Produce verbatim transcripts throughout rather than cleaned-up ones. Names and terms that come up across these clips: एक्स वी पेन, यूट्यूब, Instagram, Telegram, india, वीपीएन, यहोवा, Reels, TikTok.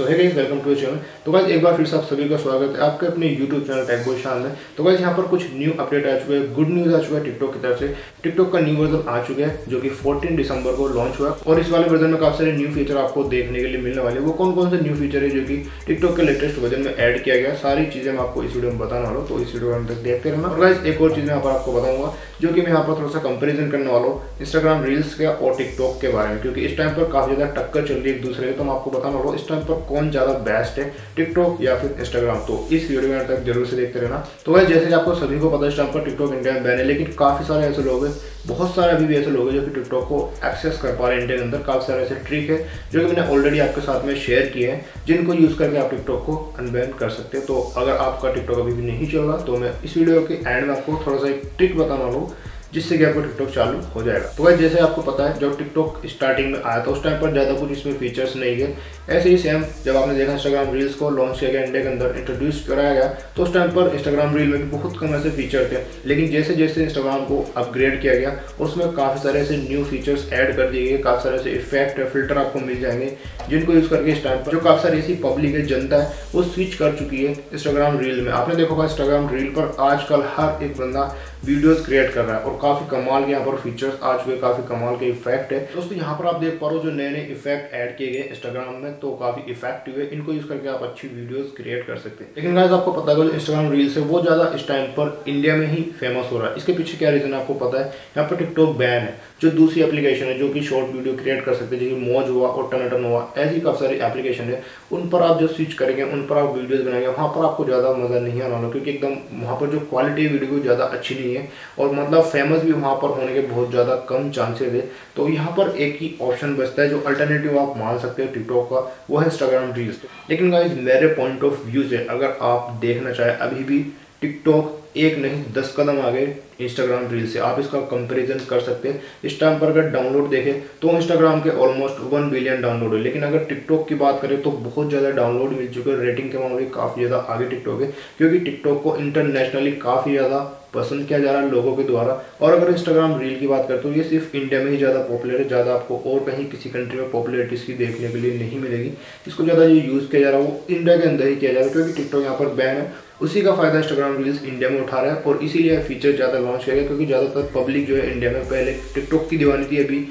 सो है guys, welcome to channel. तो guys एक बार फिर से आप सभी का स्वागत है आपके अपने यूट्यूब चैनल टाइप को शान में। तो गाइस यहाँ पर कुछ न्यू अपडेट आ चुके हैं, गुड न्यूज़ आ चुका है टिकटॉक की तरफ से। टिकटॉक का न्यू वर्जन आ चुका है जो कि चौदह दिसंबर को लॉन्च हुआ और इस वाले वर्जन में काफ़ी सारे न्यू फीचर आपको देखने के लिए मिलने वाले। वो कौन कौन से न्यू फीचर है जो कि टिकटॉक के लेटेस्ट वर्जन में ऐड किया गया, सारी चीज़ें मैं आपको इस वीडियो में बताने वाला हूँ, तो इस वीडियो में तक देखते रहना। और गाइस एक और चीज़ मैं यहाँ पर आपको बताऊँगा जो कि मैं यहाँ पर थोड़ा सा कंपेरिजन करने वाला हूँ इंस्टाग्राम रील्स के और टिकटॉक के बारे में, क्योंकि इस टाइम पर काफ़ी ज़्यादा टक्कर चल रही है एक दूसरे की। तो मैं आपको बताने वाला हूँ इस टाइम पर कौन ज़्यादा बेस्ट है, टिकटॉक या फिर इंस्टाग्राम। तो इस वीडियो में तक जरूर से देखते रहना। तो वह जैसे कि आपको सभी को पता है इस टाइम पर टिकटॉक इंडिया में बैन है, लेकिन काफ़ी सारे ऐसे लोग हैं, बहुत सारे अभी भी ऐसे लोग हैं जो कि टिकटॉक को एक्सेस कर पा रहे हैं इंडिया के अंदर। काफ़ी सारे ऐसे ट्रिक है जो कि मैंने ऑलरेडी आपके साथ में शेयर किए हैं जिनको यूज़ करके आप टिकटॉक को अनबैन कर सकते हैं। तो अगर आपका टिकटॉक अभी भी नहीं चल रहा तो मैं इस वीडियो के एंड में आपको थोड़ा सा एक ट्रिक बताने वाला हूँ जिससे कि आपको टिकटॉक चालू हो जाएगा। तो भाई जैसे आपको पता है जब टिकटॉक स्टार्टिंग में आया था उस टाइम पर ज़्यादा कुछ इसमें फीचर्स नहीं गए, ऐसे ही सेम जब आपने देखा इंस्टाग्राम रील्स को लॉन्च किया गया इंडिया के अंदर, इंट्रोड्यूस कराया गया, तो उस टाइम पर इंस्टाग्राम रील में भी बहुत कम ऐसे फीचर थे। लेकिन जैसे जैसे इंस्टाग्राम को अपग्रेड किया गया उसमें काफ़ी सारे ऐसे न्यू फीचर्स ऐड कर दिए गए, काफ़ी सारे ऐसे इफेक्ट फिल्टर आपको मिल जाएंगे जिनको यूज़ करके इस टाइम पर जो काफ़ी सारी ऐसी पब्लिक है, जनता है, वो स्विच कर चुकी है इंस्टाग्राम रील में। आपने देखा होगा इंस्टाग्राम रील पर आजकल हर एक बंदा वीडियोज़ क्रिएट कर रहा है और काफ़ी कमाल के यहाँ पर फीचर्स आ चुके हैं, काफ़ी कमाल के इफेक्ट है दोस्तों। यहाँ पर आप देख पा रहे हो जो नए नए इफेक्ट ऐड किए गए इंस्टाग्राम में, तो काफ़ी इफेक्टिव है, इनको यूज़ करके आप अच्छी वीडियोस क्रिएट कर सकते हैं। लेकिन गाइस आपको पता है जो इंस्टाग्राम रील्स है वो ज़्यादा इस टाइम पर इंडिया में ही फेमस हो रहा है। इसके पीछे क्या रीज़न है आपको पता है, यहाँ पर टिकटॉक बैन है, जो दूसरी एप्लीकेशन है जो कि शॉर्ट वीडियो क्रिएट कर सकते हैं जैसे मौज हुआ और टनाटन हुआ, ऐसी काफ़ी सारी एप्लीकेशन है, उन पर आप जो स्विच करेंगे, उन पर आप वीडियोज़ बनाएंगे, वहाँ पर आपको ज़्यादा मज़ा नहीं आना होगा क्योंकि एकदम वहाँ पर जो क्वालिटी वीडियो ज़्यादा अच्छी नहीं है और मतलब फेमस भी वहाँ पर होने के बहुत ज़्यादा कम चांसेस है। तो यहाँ पर एक ही ऑप्शन बचता है जो अल्टरनेटिव आप मान सकते हो टिकटॉक का, वो है इंस्टाग्राम रील्स। लेकिन गाइस मेरे पॉइंट ऑफ व्यू से अगर आप देखना चाहें अभी भी टिकटॉक एक नहीं दस कदम आगे इंस्टाग्राम रील से, आप इसका कंपैरिजन कर सकते हैं। इस टाइम पर अगर डाउनलोड देखें तो इंस्टाग्राम के ऑलमोस्ट वन बिलियन डाउनलोड है, लेकिन अगर टिकटॉक की बात करें तो बहुत ज़्यादा डाउनलोड मिल चुके हैं, रेटिंग के मामले में काफ़ी ज़्यादा आगे टिकटॉक है क्योंकि टिकटॉक को इंटरनेशनली काफ़ी ज़्यादा पसंद किया जा रहा है लोगों के द्वारा। और अगर इंस्टाग्राम रील की बात करते हो ये सिर्फ इंडिया में ही ज़्यादा पॉपुलर है, ज़्यादा आपको और कहीं किसी कंट्री में पॉपुलरिटी इसकी देखने के लिए नहीं मिलेगी। इसको ज़्यादा जो यूज़ किया जा रहा है वो इंडिया के अंदर ही किया जा रहा है क्योंकि टिकटॉक यहाँ पर बैन है, उसी का फायदा इंस्टाग्राम रील्स इंडिया में उठा रहा है और इसीलिए फीचर ज़्यादा लॉन्च किया गया क्योंकि ज़्यादातर पब्लिक जो है इंडिया में पहले टिकटॉक की दीवानी थी, अभी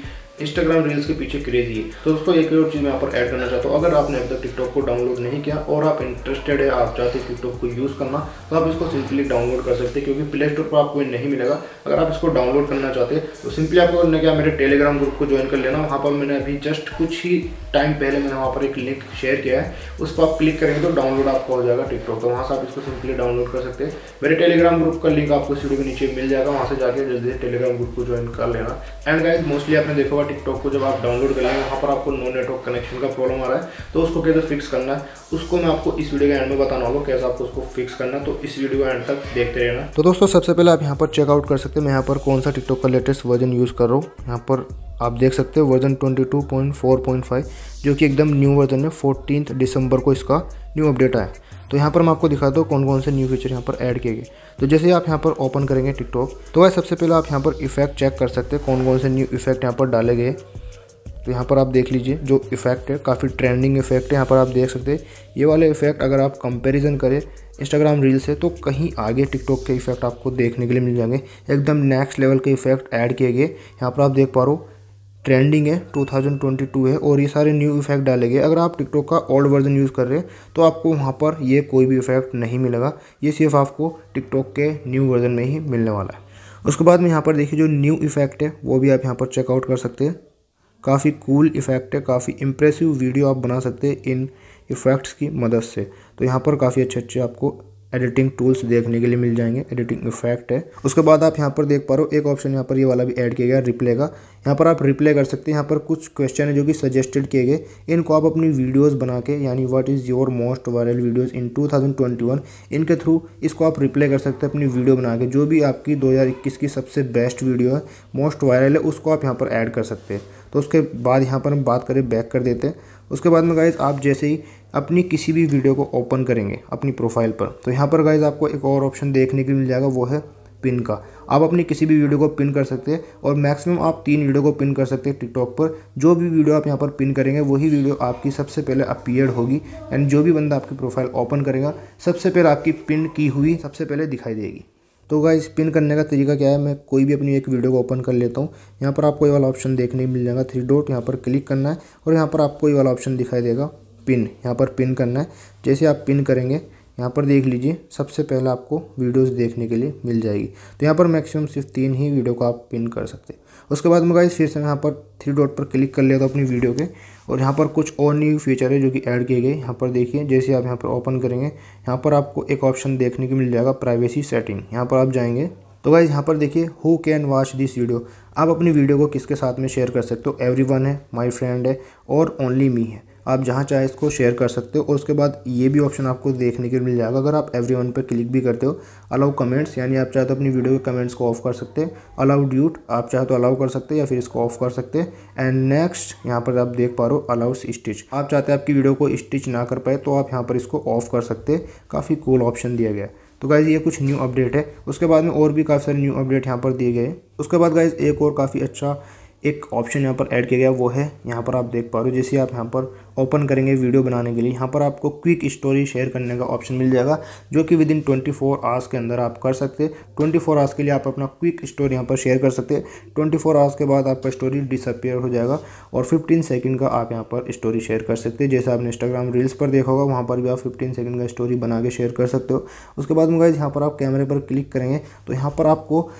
इंस्टाग्राम रील्स के पीछे क्रेज़ी है। तो उसको एक और चीज़ मैं यहाँ पर ऐड करना चाहता हूँ, अगर आपने अब तक टिकटॉक को डाउनलोड नहीं किया और आप इंटरेस्टेड है, आप चाहते हैं टिकटॉक को यूज़ करना, तो आप इसको सिंपली डाउनलोड कर सकते हैं क्योंकि प्ले स्टोर पर आपको नहीं मिलेगा। अगर आप इसको डाउनलोड करना चाहते हैं तो सिंपली आपको करना क्या, मेरे टेलीग्राम ग्रुप को ज्वाइन कर लेना। वहाँ पर मैंने अभी जस्ट कुछ ही टाइम पहले मैंने वहाँ पर एक लिंक शेयर किया है, उस पर आप क्लिक करेंगे तो डाउनलोड आपका हो जाएगा टिकटॉक, तो वहाँ से आप इसको सिंपली डाउनलोड कर सकते हैं। मेरे टेलीग्राम ग्रुप का लिंक आपको इस वीडियो के नीचे मिल जाएगा, वहाँ से जाकर जल्दी से टेलीग्राम ग्रुप को ज्वाइन कर लेना। एंड गाइस मोस्टली आपने देखा टिकटॉक को जब आप डाउनलोड करेंगे वहाँ पर आपको नो नेटवर्क कनेक्शन का प्रॉब्लम आ रहा है, तो उसको कैसे फिक्स करना है उसको मैं आपको इस वीडियो के एंड में बताना होगा कैसे आपको उसको फिक्स करना है, तो इस वीडियो के एंड तक देखते रहना। तो दोस्तों सबसे पहले आप यहाँ पर चेकआउट कर सकते हैं मैं यहाँ पर कौन सा टिकटॉक का लेटेस्ट वर्जन यूज़ कर रहा हूँ। यहाँ पर आप देख सकते हो वर्जन बाईस पॉइंट चार पॉइंट पाँच जो कि एकदम न्यू वर्जन है, चौदह दिसंबर को इसका न्यू अपडेट आया। तो यहाँ पर मैं आपको दिखाता हूँ कौन कौन से न्यू फीचर यहाँ पर ऐड किए गए। तो जैसे आप यहाँ पर ओपन करेंगे टिकटॉक तो वह सबसे पहले आप यहाँ पर इफेक्ट चेक कर सकते हैं कौन कौन से न्यू इफेक्ट यहाँ पर डाले गए। तो यहाँ पर आप देख लीजिए जो इफेक्ट है काफ़ी ट्रेंडिंग इफेक्ट है, यहाँ पर आप देख सकते हैं ये वाले इफेक्ट अगर आप कंपेरिजन करें इंस्टाग्राम रील से तो कहीं आगे टिकटॉक के इफेक्ट आपको देखने के लिए मिल जाएंगे, एकदम नेक्स्ट लेवल के इफेक्ट ऐड किए गए। यहाँ पर आप देख पा रहे हो ट्रेंडिंग है दो हज़ार बाईस है और ये सारे न्यू इफेक्ट डाले गए। अगर आप टिकटॉक का ओल्ड वर्जन यूज़ कर रहे हैं तो आपको वहाँ पर ये कोई भी इफेक्ट नहीं मिलेगा, ये सिर्फ आपको टिकटॉक के न्यू वर्जन में ही मिलने वाला है। उसके बाद में यहाँ पर देखिए जो न्यू इफेक्ट है वो भी आप यहाँ पर चेकआउट कर सकते हैं, काफ़ी कूल इफेक्ट है, काफ़ी इंप्रेसिव वीडियो आप बना सकते हैं इन इफेक्ट्स की मदद से। तो यहाँ पर काफ़ी अच्छे अच्छे आपको एडिटिंग टूल्स देखने के लिए मिल जाएंगे, एडिटिंग इफेक्ट है। उसके बाद आप यहाँ पर देख पा रहे हो एक ऑप्शन यहाँ पर ये वाला भी ऐड किया गया रिप्ले का, यहाँ पर आप रिप्ले कर सकते हैं। यहाँ पर कुछ क्वेश्चन है जो कि सजेस्टेड किए गए, इनको आप अपनी वीडियोस बना के यानी what is your most viral videos in two thousand twenty one, इनके थ्रू इसको आप रिप्ले कर सकते हैं अपनी वीडियो बना के। जो भी आपकी दो हज़ार इक्कीस की सबसे बेस्ट वीडियो है, मोस्ट वायरल है, उसको आप यहाँ पर ऐड कर सकते हैं। तो उसके बाद यहाँ पर हम बात करें बैक कर देते हैं। उसके बाद में गाइज़ आप जैसे ही अपनी किसी भी वीडियो को ओपन करेंगे अपनी प्रोफाइल पर तो यहाँ पर गाइज़ आपको एक और ऑप्शन देखने के लिए मिल जाएगा, वो है पिन का। आप अपनी किसी भी वीडियो को पिन कर सकते हैं और मैक्सिमम आप तीन वीडियो को पिन कर सकते हैं टिकटॉक पर। जो भी वीडियो आप यहाँ पर पिन करेंगे वही वीडियो आपकी सबसे पहले अपीयर होगी एंड जो भी बंदा आपकी प्रोफाइल ओपन करेगा सबसे पहले आपकी पिन की हुई सबसे पहले दिखाई देगी। तो गाइस पिन करने का तरीका क्या है, मैं कोई भी अपनी एक वीडियो को ओपन कर लेता हूँ। यहाँ पर आपको ये वाला ऑप्शन देखने मिल जाएगा थ्री डॉट, यहाँ पर क्लिक करना है और यहाँ पर आपको ये वाला ऑप्शन दिखाई देगा पिन, यहाँ पर पिन करना है। जैसे आप पिन करेंगे यहाँ पर देख लीजिए सबसे पहले आपको वीडियोस देखने के लिए मिल जाएगी। तो यहाँ पर मैक्सिमम सिर्फ तीन ही वीडियो को आप पिन कर सकते हैं। उसके बाद मैं गाइस फिर से यहाँ पर थ्री डॉट पर क्लिक कर लेता हूँ अपनी वीडियो के और यहाँ पर कुछ और न्यू फीचर है जो कि ऐड किए गए। यहाँ पर देखिए जैसे आप यहाँ पर ओपन करेंगे यहाँ पर आपको एक ऑप्शन देखने को मिल जाएगा प्राइवेसी सेटिंग, यहाँ पर आप जाएंगे तो गाइस यहाँ पर देखिए who can watch this video, आप अपनी वीडियो को किसके साथ में शेयर कर सकते हो। एवरीवन है, माय फ्रेंड है और ओनली मी है, आप जहाँ चाहे इसको शेयर कर सकते हो। और उसके बाद ये भी ऑप्शन आपको देखने के लिए मिल जाएगा अगर आप एवरीवन पर क्लिक भी करते हो। अलाउ कमेंट्स, यानी आप चाहे तो अपनी वीडियो के कमेंट्स को ऑफ कर सकते हैं। अलाउ ड्यूट, आप चाहे तो अलाउ कर सकते हैं या फिर इसको ऑफ कर सकते हैं। एंड नेक्स्ट यहाँ पर आप देख पा रहे हो अलाउ स्टिच, आप चाहते हैं आपकी वीडियो को स्टिच ना कर पाए तो आप यहाँ पर इसको ऑफ कर सकते हैं। काफ़ी कूल ऑप्शन दिया गया है। तो गाइज़ ये कुछ न्यू अपडेट है। उसके बाद में और भी काफ़ी सारे न्यू अपडेट यहाँ पर दिए गए हैं। उसके बाद गाइज़ एक और काफ़ी अच्छा एक ऑप्शन यहाँ पर ऐड किया गया वो है, यहाँ पर आप देख पा रहे हो जैसे आप यहाँ पर ओपन करेंगे वीडियो बनाने के लिए यहाँ पर आपको क्विक स्टोरी शेयर करने का ऑप्शन मिल जाएगा जो कि विद इन चौबीस आवर्स के अंदर आप कर सकते हैं। चौबीस आवर्स के लिए आप अपना क्विक स्टोरी यहाँ पर शेयर कर सकते हैं। चौबीस आवर्स के बाद आपका स्टोरी डिसअपियर हो जाएगा और पंद्रह सेकंड का आप यहाँ पर स्टोरी शेयर कर सकते हैं। जैसे आपने इंस्टाग्राम रील्स पर देखा होगा वहाँ पर भी आप पंद्रह सेकंड का स्टोरी बना के शेयर कर सकते हो। उसके बाद गाइस यहाँ पर आप कैमरे पर क्लिक करेंगे तो यहाँ पर आपको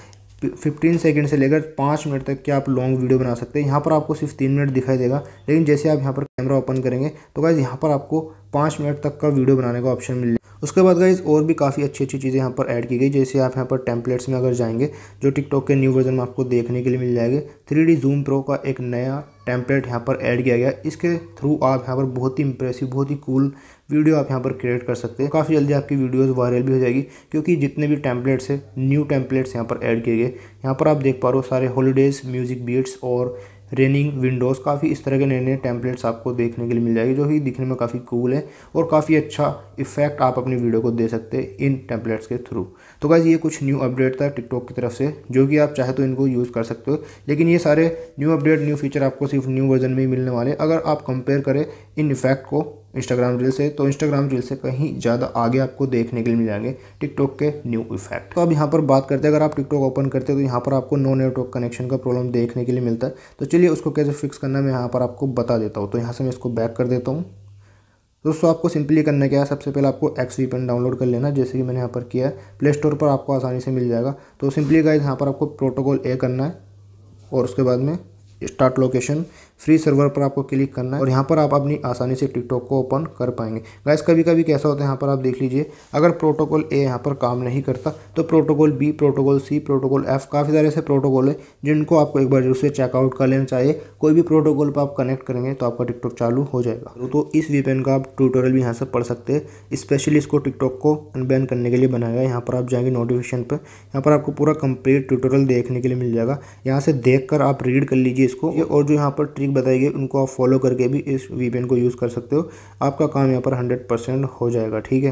पंद्रह सेकंड से लेकर पाँच मिनट तक की आप लॉन्ग वीडियो बना सकते हैं। यहाँ पर आपको सिर्फ तीन मिनट दिखाई देगा, लेकिन जैसे आप यहाँ पर कैमरा ओपन करेंगे तो गाइस यहाँ पर आपको पाँच मिनट तक का वीडियो बनाने का ऑप्शन मिल जाएगा। उसके बाद गाइस और भी काफ़ी अच्छी अच्छी चीज़ें यहाँ पर ऐड की गई। जैसे आप यहाँ पर टेम्पलेट्स में अगर जाएंगे जो टिकटॉक के न्यू वर्जन में आपको देखने के लिए मिल जाएंगे, थ्री डी जूम प्रो का एक नया टेम्पलेट यहाँ पर ऐड किया गया। इसके थ्रू आप यहाँ पर बहुत ही इंप्रेसिव बहुत ही कूल वीडियो आप यहाँ पर क्रिएट कर सकते हैं। काफ़ी जल्दी आपकी वीडियोस वायरल भी हो जाएगी क्योंकि जितने भी टेम्पलेट्स हैं न्यू टेम्पलेट्स यहाँ पर ऐड किए गए। यहाँ पर आप देख पा रहे हो सारे हॉलीडेज़, म्यूज़िक बीट्स और रेनिंग विंडोज़, काफ़ी इस तरह के नए नए टेम्पलेट्स आपको देखने के लिए मिल जाएगी जो कि दिखने में काफ़ी कूल है और काफ़ी अच्छा इफेक्ट आप अपनी वीडियो को दे सकते हैं इन टेम्पलेट्स के थ्रू। तो गाइस ये कुछ न्यू अपडेट था टिकटॉक की तरफ से जो कि आप चाहे तो इनको यूज़ कर सकते हो, लेकिन ये सारे न्यू अपडेट न्यू फीचर आपको सिर्फ न्यू वर्जन में ही मिलने वाले। अगर आप कंपेयर करें इन इफेक्ट को इंस्टाग्राम रील से तो इंस्टाग्राम रील से कहीं ज़्यादा आगे आपको देखने के लिए मिल जाएंगे टिकटॉक के न्यू इफेक्ट। तो अब यहाँ पर बात करते हैं अगर आप टिकटॉक ओपन करते हैं तो यहाँ पर आपको नो नेटवर्क कनेक्शन का प्रॉब्लम देखने के लिए मिलता है। तो चलिए उसको कैसे फिक्स करना है मैं यहाँ पर आपको बता देता हूँ। तो यहाँ से मैं इसको बैक कर देता हूँ। दोस्तों आपको सिंपली करना क्या है, सबसे पहले आपको एक्स वी पेन डाउनलोड कर लेना जैसे कि मैंने यहाँ पर किया है, प्ले स्टोर पर आपको आसानी से मिल जाएगा। तो सिंपली गाइस यहाँ पर आपको प्रोटोकॉल ए करना है और उसके बाद में स्टार्ट लोकेशन फ्री सर्वर पर आपको क्लिक करना है और यहाँ पर आप अपनी आसानी से टिकटॉक को ओपन कर पाएंगे। गाइस कभी कभी कैसा होता है यहाँ पर आप देख लीजिए अगर प्रोटोकॉल ए यहाँ पर काम नहीं करता तो protocol B, protocol C, protocol F, काफ़ी सारे ऐसे प्रोटोकॉल है जिनको आपको एक बार जरूर चेकआउट कर लेना चाहिए। कोई भी प्रोटोकॉल पर आप कनेक्ट करेंगे तो आपका टिकटॉक चालू हो जाएगा। तो इस वीपीएन का आप ट्यूटोरियल भी यहाँ से पढ़ सकते हैं, स्पेशली इसको टिकटॉक को अनबैन करने के लिए बनाया गया। यहाँ पर आप जाएंगे नोटिफिकेशन पर, यहाँ पर आपको पूरा कंप्लीट ट्यूटोरियल देखने के लिए मिल जाएगा। यहाँ से देख आप रीड कर लीजिए इसको और जो यहाँ पर ट्रिक बताई गई उनको आप फॉलो करके भी इस वीपीएन को यूज़ कर सकते हो। आपका काम यहाँ पर हंड्रेड परसेंट हो जाएगा, ठीक है।